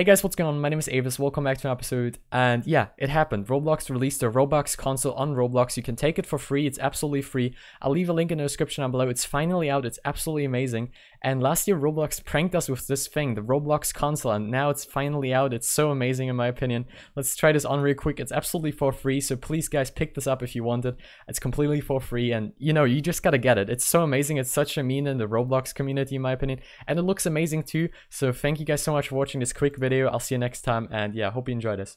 Hey guys, what's going on? My name is Avis, welcome back to an episode, and yeah, it happened. Roblox released their Robux console on Roblox. You can take it for free, it's absolutely free. I'll leave a link in the description down below. It's finally out, it's absolutely amazing. And last year Roblox pranked us with this thing, the Roblox console, and now it's finally out. It's so amazing in my opinion. Let's try this on real quick. It's absolutely for free, so please guys, pick this up if you want it. It's completely for free, and you know, you just gotta get it. It's so amazing, it's such a meme in the Roblox community in my opinion, and it looks amazing too. So thank you guys so much for watching this quick video. I'll see you next time, and yeah, hope you enjoy this.